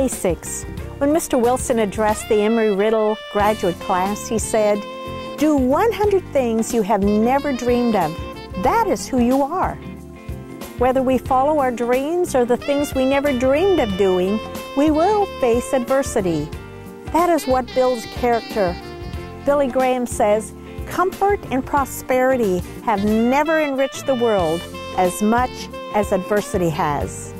basics. When Mr. Wilson addressed the Embry-Riddle graduate class, he said, "Do 100 things you have never dreamed of. That is who you are." Whether we follow our dreams or the things we never dreamed of doing, we will face adversity. That is what builds character. Billy Graham says, "Comfort and prosperity have never enriched the world as much as adversity has."